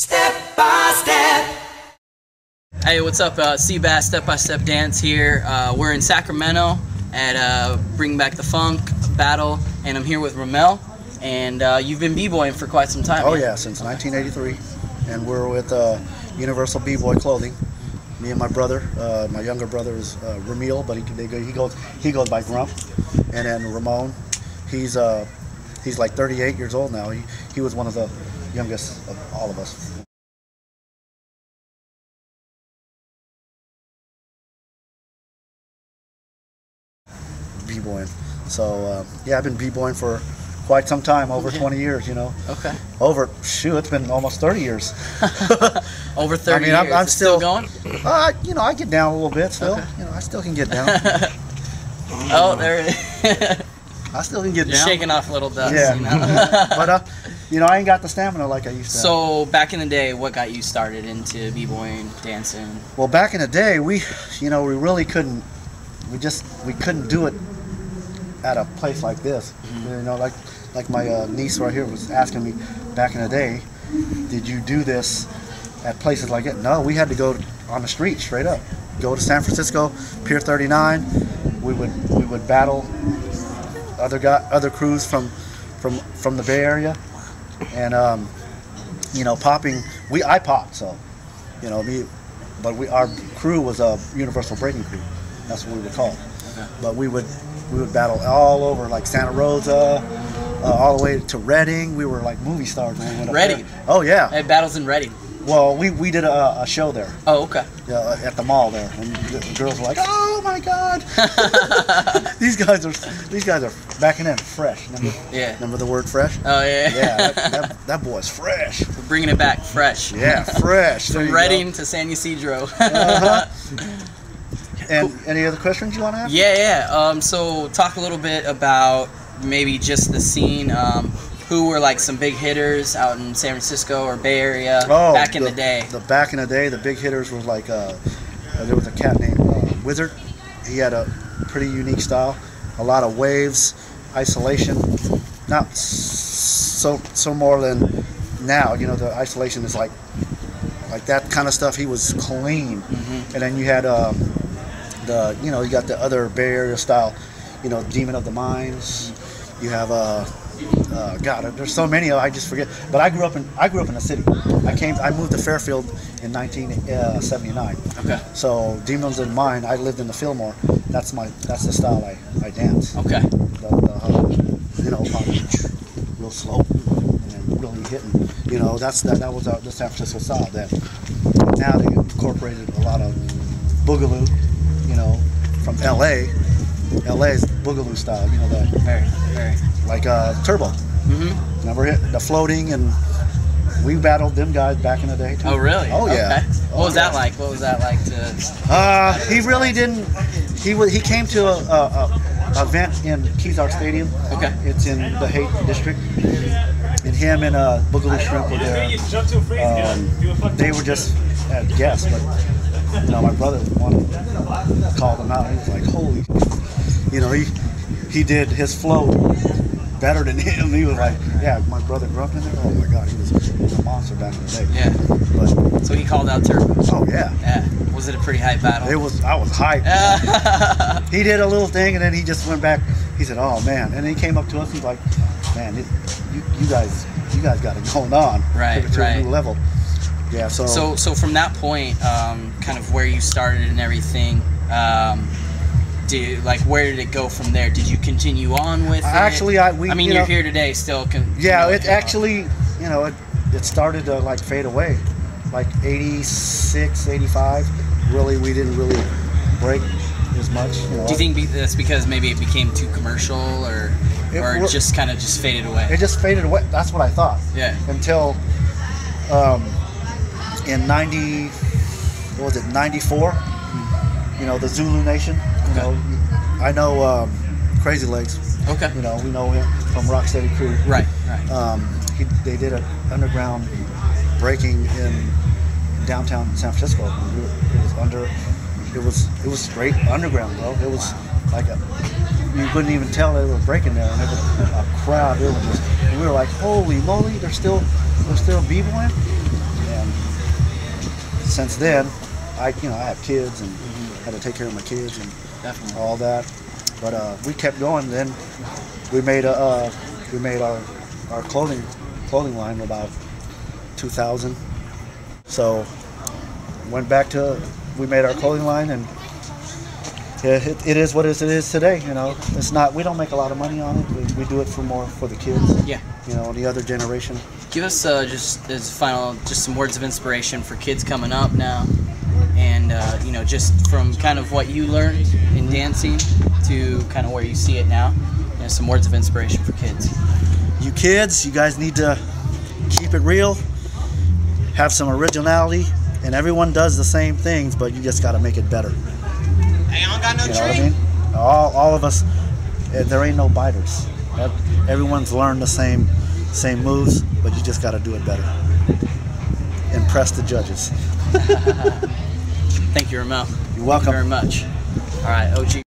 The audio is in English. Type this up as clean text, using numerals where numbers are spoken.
Step by step. Hey, what's up? Seabass Step by Step Dance here. We're in Sacramento at Bring Back the Funk Battle, and I'm here with Ramel. And you've been b-boying for quite some time. Oh yeah, since 1983, and we're with Universal B-boy Clothing. Me and my brother, my younger brother is Ramel, but he goes by Grump, and then Ramon. He's like 38 years old now. He was one of the youngest of all of us. B-boying. So yeah, I've been b-boying for quite some time, over 20 years, you know. Okay. It's been almost 30 years. Over 30 years. I mean, I'm still going? You know, I get down a little bit still. Okay. You know, I still can get down. Oh, there it is. I still can get down. Shaking off little dust. Yeah. You know? But, you know, I ain't got the stamina like I used to. So, back in the day, what got you started into b-boying, dancing? Well, back in the day, we really couldn't, we couldn't do it at a place like this. Mm-hmm. You know, like my niece right here was asking me back in the day, did you do this at places like it? No, we had to go on the street straight up. Go to San Francisco, Pier 39. We would battle other crews from the Bay Area, and you know, I popped, so you know, our crew was a Universal Breaking Crew. That's what we were called. Okay. But we would battle all over, like Santa Rosa, all the way to Redding. We were like movie stars when we went up there. Redding? Oh yeah. They had battles in Redding. Well, we did a show there. Oh, okay. At the mall there, and the girls were like, "Oh my God, these guys are backing in fresh." Remember the word fresh? Oh yeah. Yeah, that boy's fresh. We're bringing it back, fresh. Yeah, fresh. From Redding to San Ysidro. Uh-huh. And any other questions you want to ask? Yeah. So talk a little bit about maybe just the scene. Who were like some big hitters out in San Francisco or Bay Area back in the day? Back in the day, the big hitters was like there was a cat named Wizard. He had a pretty unique style, a lot of waves, isolation. Not so more than now. You know, the isolation is like that kind of stuff. He was clean, mm-hmm. And then you had you got the other Bay Area style. You know, Demon of the Mines. You have God, there's so many. I just forget. But I grew up in the city. I moved to Fairfield in 1979. Okay. So Demons in Mine. I lived in the Fillmore. That's the style I dance. Okay. Real slow and really hitting. You know, that was the San Francisco style then. Now they incorporated a lot of Boogaloo. You know, from L.A. LA's Boogaloo style, you know, that very like Turbo. Mm-hmm. Never hit the floating, and we battled them guys back in the day too. Oh really? Oh yeah. Okay. What was that like to? He really didn't. He came to a event in Kezar Stadium. Okay. It's in the Haight District, and him and Boogaloo Shrimp were there. They were just guests, but you know, my brother called them out. He was like, holy. You know, he did his flow better than him. He was like, yeah, my brother Grump in there. Oh my God, he was a monster back in the day. Yeah. But, so he called out Turbo. Oh yeah. Yeah. Was it a pretty hype battle? It was. I was hyped. He did a little thing, and then he just went back. He said, "Oh man," and then he came up to us. He's like, "Man, you guys got it going on. Right. To a new level." Yeah. So from that point, kind of where you started and everything. Where did it go from there? Did you continue on with it? Actually, you're here today still. Yeah, it actually, you know, it started to like fade away, like 86, 85. Really, we didn't really break as much. You know. Do you think that's because maybe it became too commercial, or just kind of just faded away? It just faded away. That's what I thought. Yeah. Until in 94? You know, the Zulu Nation. You know, I know Crazy Legs. Okay. You know, we know him from Rocksteady Crew. Right. Right. They did an underground breaking in downtown San Francisco. It was straight underground, bro. It was like you couldn't even tell they were breaking there, and it was a crowd. And we were like, holy moly, they're still b-boying. Yeah, since then, I have kids and had to take care of my kids and all that. But we kept going. Then we made a we made our clothing line in about 2000. So went back to we made our clothing line, and it is what it is today. You know, it's not we don't make a lot of money on it. We do it for more for the kids. Yeah. You know, the other generation. Give us just as final some words of inspiration for kids coming up now. And, you know, just from kind of what you learned in dancing to kind of where you see it now, you know, some words of inspiration for kids. You kids, you guys need to keep it real, have some originality, and everyone does the same things, but you just got to make it better. Hey, I don't got no tree. You know what I mean? All of us, there ain't no biters. Everyone's learned the same moves, but you just got to do it better. Impress the judges. Thank you, Ramel. You're welcome. Thank you very much. All right, OG.